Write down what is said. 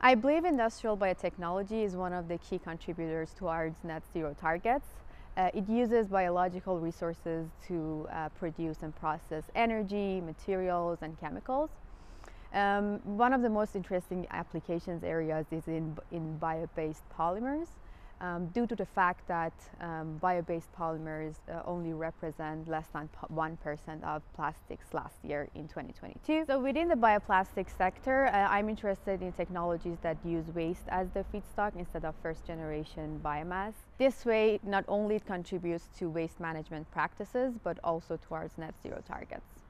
I believe industrial biotechnology is one of the key contributors towards net zero targets. It uses biological resources to produce and process energy, materials, and chemicals. One of the most interesting applications areas is in bio-based polymers. Due to the fact that bio-based polymers only represent less than 1% of plastics last year in 2022. So within the bioplastics sector, I'm interested in technologies that use waste as the feedstock instead of first-generation biomass. This way, not only it contributes to waste management practices, but also towards net zero targets.